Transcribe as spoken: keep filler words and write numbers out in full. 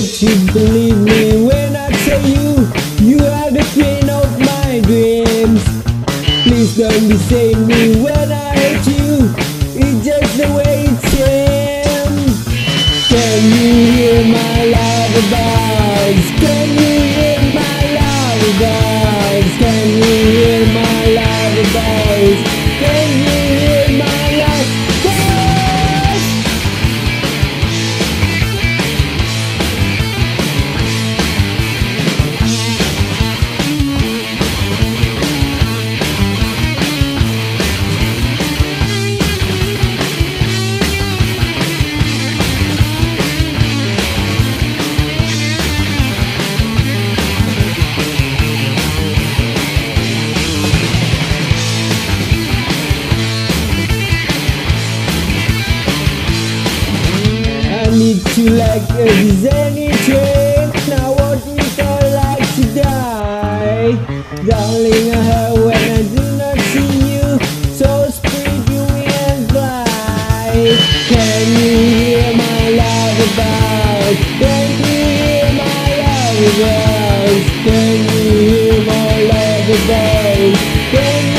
Would you believe me when I tell you, you are the queen of my dreams? Please don't be saying me when I hate you, it's just the way it seems. Can you hear my lullabies? Can you hear my lullabies? Can you hear my lullabies? Can you hear my lullabies? You like a designy train, I want you to like to die. Darling, I hurt when I do not see you, so spread you and fly. Can you hear my lullabies? Can you hear my lullabies? Can you hear my lullabies?